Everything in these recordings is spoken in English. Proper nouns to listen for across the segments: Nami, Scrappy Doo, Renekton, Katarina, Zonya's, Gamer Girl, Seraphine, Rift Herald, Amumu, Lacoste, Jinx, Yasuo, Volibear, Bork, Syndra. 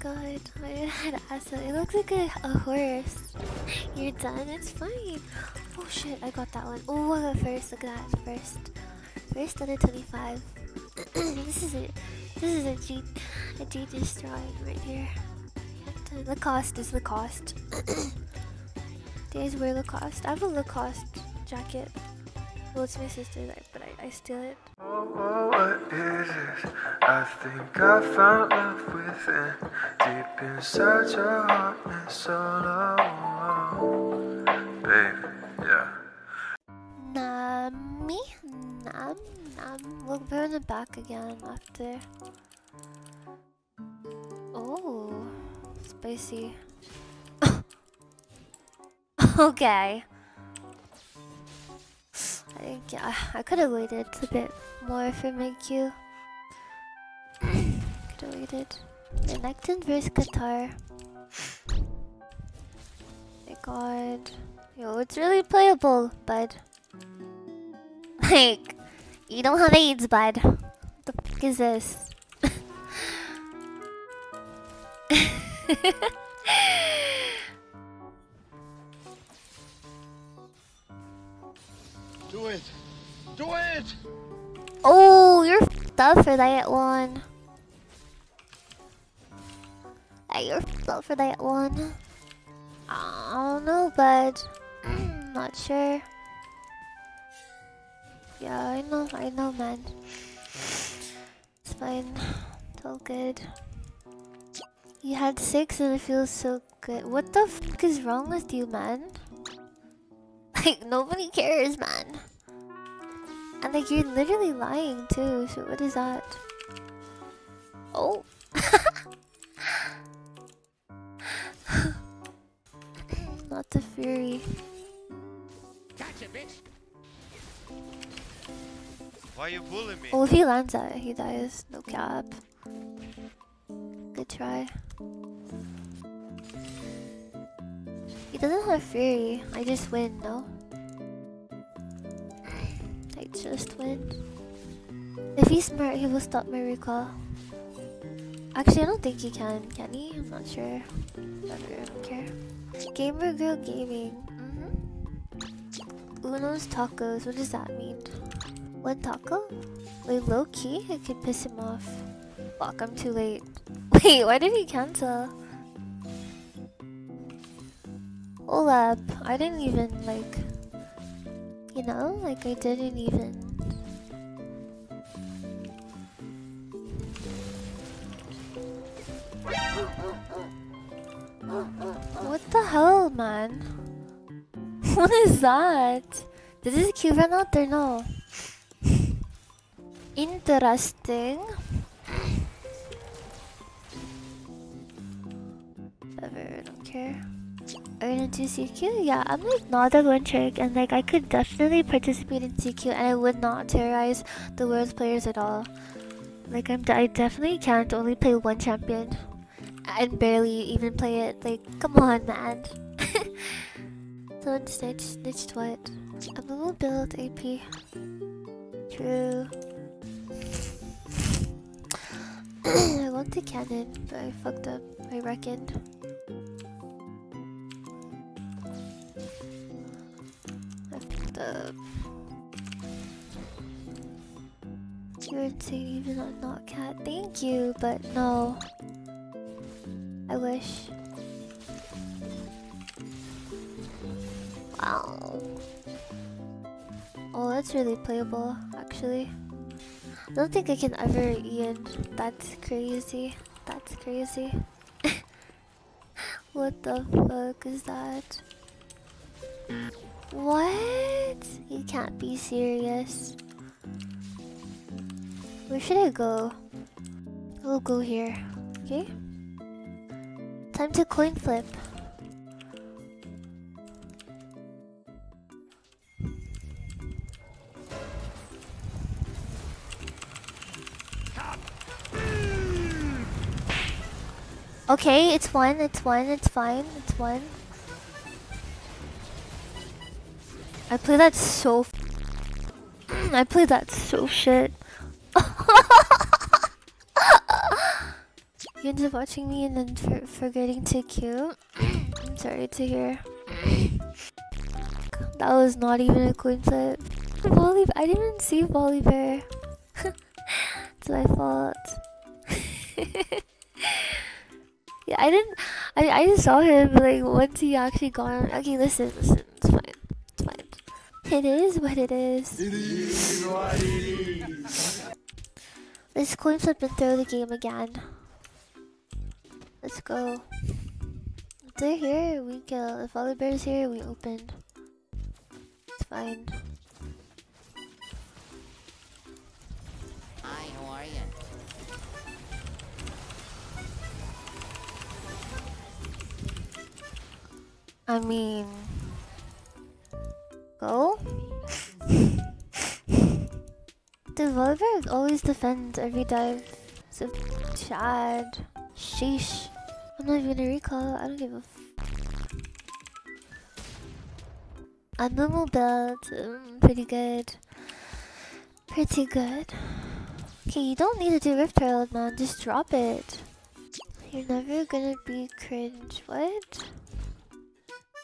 god, my head ass. It looks like a horse. You're done? It's fine. Oh shit, I got that one. Oh, I got first. Look at that. First out of 25. This is a genius drawing right here. Lacoste is Lacoste. Days wear Lacoste. I have a Lacoste jacket. Well, it's my sister's, but I steal it. Oh, oh, what is this? I think I found love within, deep inside your heart and soul. Oh, baby, yeah. Nami, nam. We'll burn it back again after. Oh, spicy. Okay. I think, yeah, I could have waited a bit more for my cue. Could have waited. Renekton vs. Katarina. My god. Yo, it's really playable, bud. Like, you don't have AIDS, bud. What the fuck is this? Do it! Do it! Oh, you're f***ed up for that one. You're f***ed up for that one. I don't know, bud. Not sure. Yeah, I know, man. It's fine. It's all good. You had 6 and it feels so good. What the f*** is wrong with you, man? Like, nobody cares, man. And like, you're literally lying too, so what is that? Oh. Not the fury. Gotcha, bitch. Why are you bullying me? Oh, if he lands at it, he dies. No cap. Good try. He doesn't have fury. I just win, no? I just win. If he's smart, he will stop my recall. Actually, I don't think he can. Can he? I'm not sure. I don't care. Gamer Girl Gaming. Mm-hmm. Uno's Tacos. What does that mean? One taco? Wait, low key? I could piss him off. Fuck, I'm too late. Wait, why did he cancel? Olab, I didn't even like, you know, like I didn't even. What the hell, man? What is that? Did this queue run out or no? Interesting. Whatever, I don't care. Are you gonna do CQ? Yeah, I'm like not a one trick, and like I could definitely participate in CQ, and I would not terrorize the world's players at all. Like I definitely can't only play one champion, and barely even play it. Like, come on, man. Someone snitched what? Amumu build AP. True. I want the cannon, but I fucked up. I reckoned. You're insane even on not cat. Thank you, but no. I wish. Wow. Oh, that's really playable, actually. I don't think I can ever end. That's crazy. That's crazy. What the fuck is that? What? You can't be serious. Where should I go? We'll go here. Okay? Time to coin flip. Okay, it's fine. I play that so shit. You ended up watching me and then forgetting to queue. I'm sorry to hear. That was not even a coin flip. Volibear, I didn't even see Volibear. It's my fault. Yeah, I just saw him like once he actually got on. Okay, listen, it's fine. It's fine. It is what it is. It is what it is. Let's coin flip and throw the game again. Let's go. If they're here, we kill. If Volibear's here, we open. It's fine. Hi, how are you? I mean, go. The Volibear always defends every dive. So Chad, sheesh. I'm not even gonna recall. I don't give a. Amumu build, pretty good. Okay, you don't need to do Rift Herald, man. Just drop it. You're never gonna be cringe. What?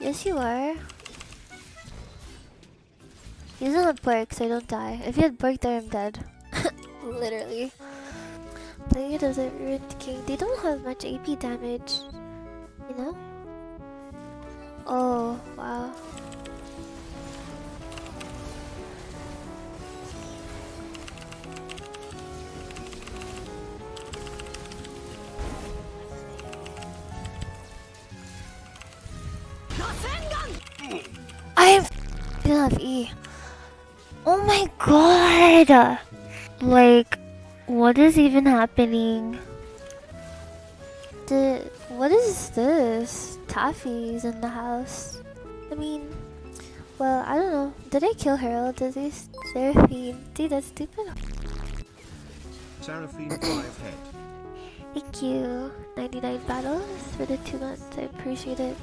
Yes, you are. He doesn't have Bork, so I don't die. If he had Bork there, I'm dead. Literally. Plague doesn't ruin the king. They don't have much AP damage. You know? Oh, wow. I don't have E. Oh my god! Like, what is even happening? What is this? Taffy's in the house. I mean, well, I don't know. Did I kill Harold? Did they Seraphine? Dude, that's stupid. Seraphine 5 head. Thank you. 99 battles for the 2 months. I appreciate it.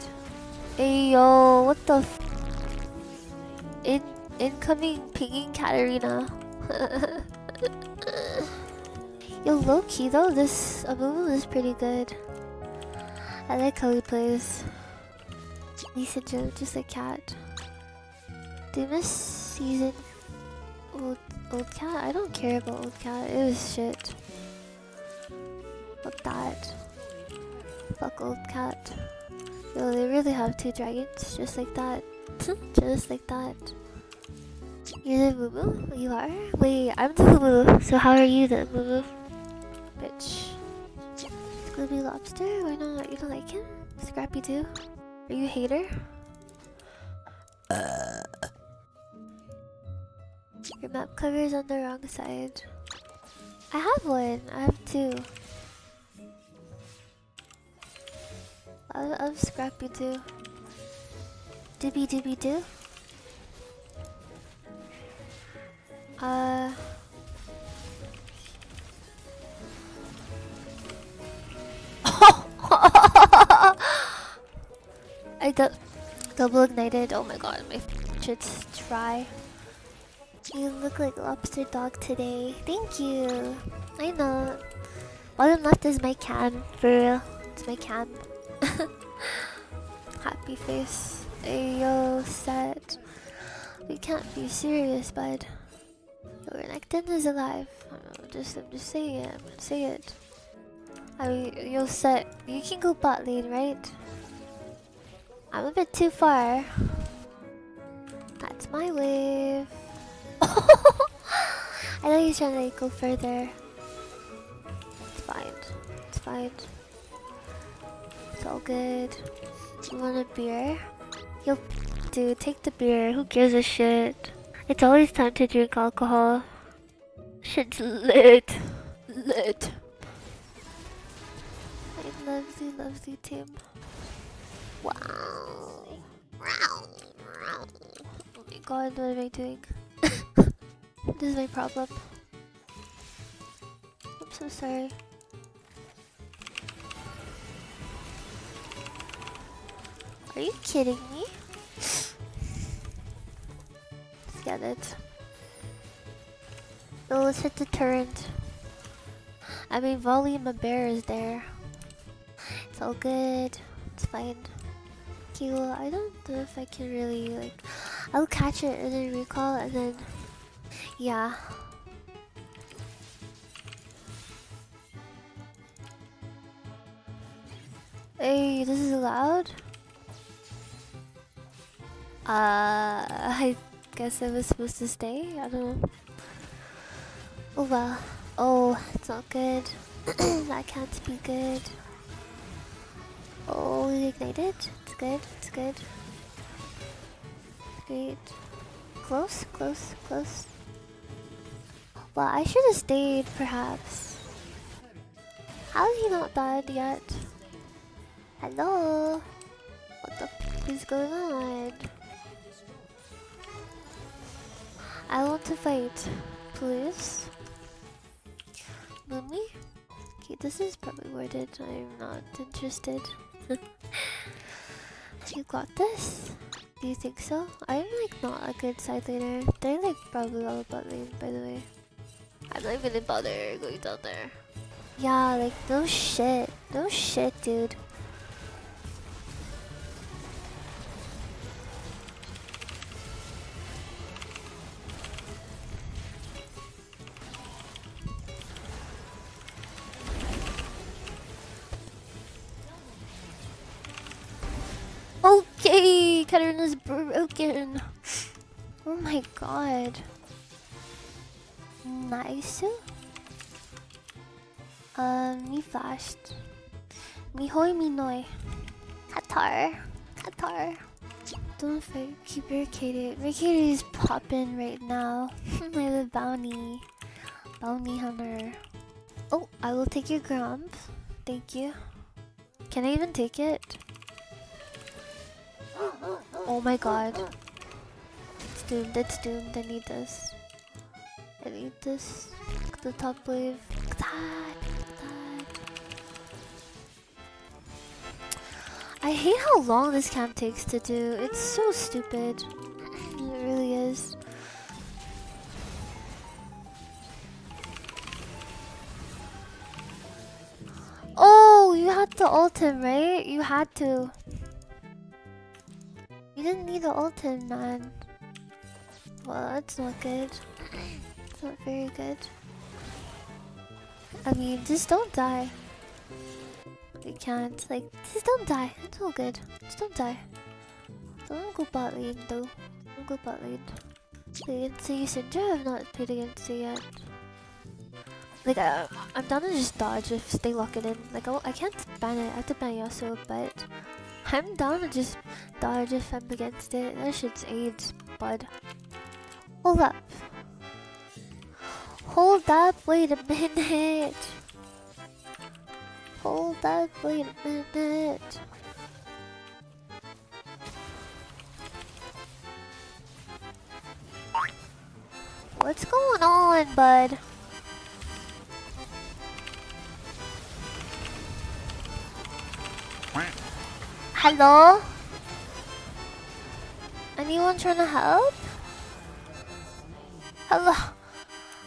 Hey yo, what the f? Incoming pinging Katarina. Yo, low key though, this Amumu is pretty good. I like how he plays. Lisa Joe, just a cat. They missed season old cat. I don't care about old cat. It was shit. Fuck that. Fuck old cat. Yo, they really have 2 dragons, just like that. Just like that. You're the Amumu? You are? Wait, I'm the Amumu. So how are you the Amumu? Bitch. Scooby Lobster? Why not? You don't like him? Scrappy Doo? Are you a hater? Your map cover is on the wrong side. I have one. I have 2. I love Scrappy Doo. Dibby Dibby Doo. I double ignited. Oh my god, my shit's dry. You look like Lobster Dog today. Thank you. I know. Bottom left is my cam, for real. It's my cam. Happy face. Ayo, sad. We can't be serious, bud. Renekton is alive. I'm just saying it. I'm gonna say it. I mean, you'll set. You can go bot lane, right? I'm a bit too far. That's my wave. I know he's trying to like, go further. It's fine. It's fine. It's all good. You want a beer? Yo, dude, take the beer. Who gives a shit? It's always time to drink alcohol. Shit's lit. Lit. I love you, Tim. Wow. Wow. Oh my god, what am I doing? This is my problem. I'm so sorry. Are you kidding me? Get it. Oh, let's hit the turret. I mean, Volibear is there. It's all good. It's fine. Okay, well, I don't know if I can really, like... I'll catch it and then recall and then... Yeah. Hey, this is loud? I guess I was supposed to stay? I don't know. Oh well. Oh, it's not good. That can't be good. Oh, we ignited. It's good, it's good. Great. Close, close, close. Well, I should have stayed, perhaps. How is he not dead yet? Hello? What the f is going on? I want to fight, please. Mummy? Okay, this is probably worded. I'm not interested. You got this? Do you think so? I'm like not a good side laner. They're like probably all about lane, by the way. I'm not even about there going down there. Yeah, like no shit. No shit, dude. Okay, Katarina's broken. Oh my god. Nice. Me flashed. Me hoy, me noi. Katar. Katar. Don't fight. Keep your KD. My KD is popping right now. I have a bounty. Bounty hunter. Oh, I will take your grump. Thank you. Can I even take it? Oh my god. It's doomed, it's doomed. I need this. I need this. The top wave. I hate how long this camp takes to do. It's so stupid. It really is. Oh, you had to ult him, right? You had to. You didn't need the ult him, man. Well, that's not good. It's not very good. I mean, just don't die. We can't. Like, just don't die. It's all good. Just don't die. Don't go bot lane, though. Don't go bot lane. Against the Syndra, I've not played against it yet. Like, I'm down to just dodge if they lock it in. Like, I can't ban it. I have to ban Yasuo, but... I'm down to just dodge if I'm against it. That shit's AIDS, bud. Hold up. Hold up, wait a minute. Hold up, wait a minute. What's going on, bud? Hello? Anyone trying to help? Hello?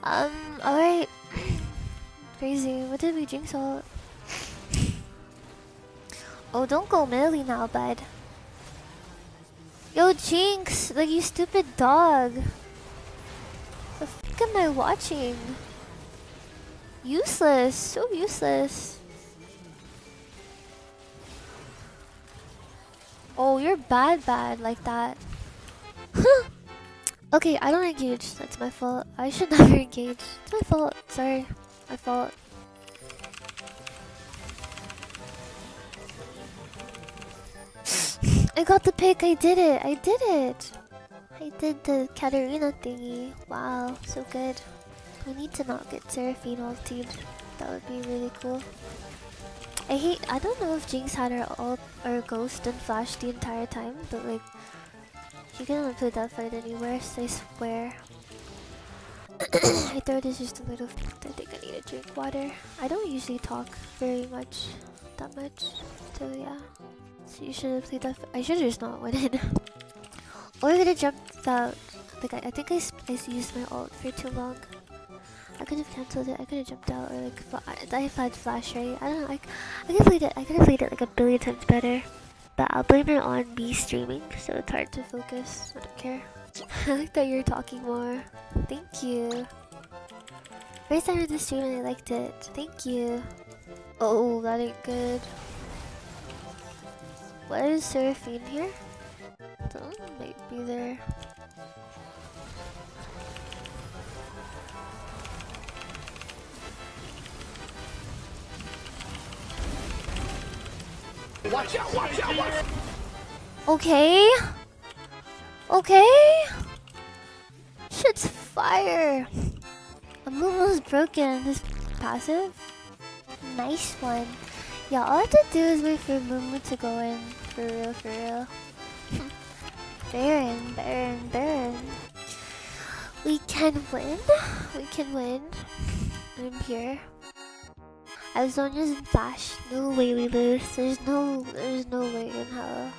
Alright. Crazy. What did we Jinx all? Oh, don't go melee now, bud. Yo, Jinx! Like, you stupid dog. The f*** am I watching? Useless. So useless. Oh, you're bad like that. Okay, I don't engage. That's my fault. I should never engage. It's my fault. Sorry. My fault. I got the pick. I did it. I did it. I did the Katarina thingy. Wow, so good. We need to not get Seraphine ulted. That would be really cool. I don't know if Jinx had her ult or ghost and flash the entire time, but like she can't play that fight anywhere, so I swear. I thought it's just a little f***ed. I think I need to drink water. I don't usually talk very much, that much, so yeah. So you should have played that I should have just not went in. Or I could have jumped out. Like I think I used my ult for too long. I could have cancelled it, I could have jumped out, or like, I had flash, right? I don't know, I could have played it like a billion times better. But I'll blame it on me streaming, so it's hard to focus, I don't care. I like that you're talking more. Thank you. First time I did this stream and I liked it. Thank you. Oh, that ain't good. What is Seraphine here? Someone might be there. Watch out, watch out, watch out. Okay. Okay. Shit's fire. Amumu's broken. This passive. Nice one. Yeah, all I have to do is wait for Amumu to go in. For real, for real. Baron, Baron, Baron. We can win. We can win. I'm here. As Zonya's in flash, no way we lose. There's no way in hell.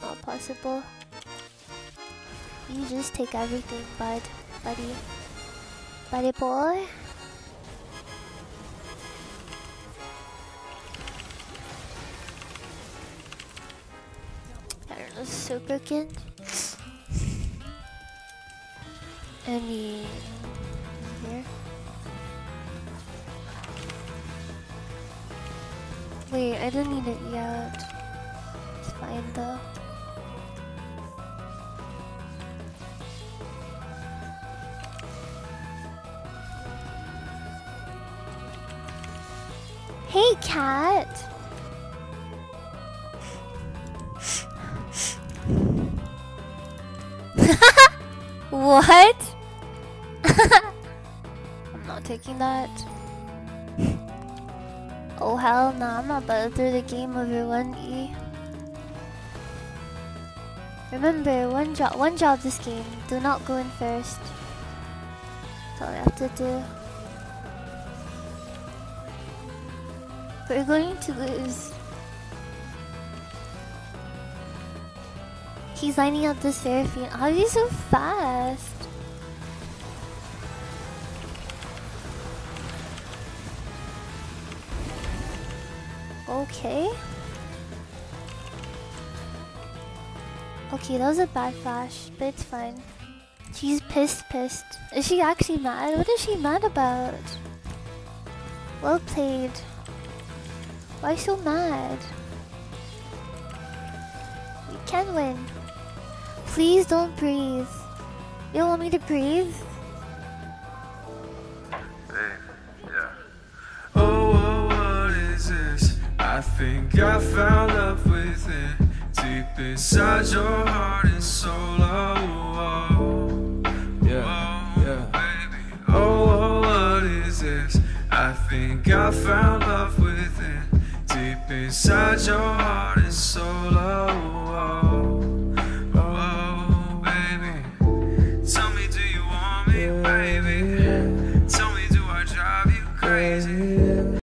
Not possible. You just take everything, bud, buddy. Buddy boy. I don't know, so broken. I mean, here. Wait, I don't need it yet. It's fine though. Hey, cat! What? I'm not taking that. Oh hell no, I'm not about to throw the game over 1E. Remember, one job this game. Do not go in first. That's all I have to do. We're going to lose. He's lining up the Seraphine. How are you so fast? Okay. Okay, that was a bad flash, but it's fine. She's pissed. Is she actually mad? What is she mad about? Well played. Why so mad? We can win. Please don't breathe. You don't want me to breathe? I think I fell in love with it deep inside your heart and soul. Oh, yeah, yeah. Baby, oh, what is this? I think I found love with it deep inside your heart and soul.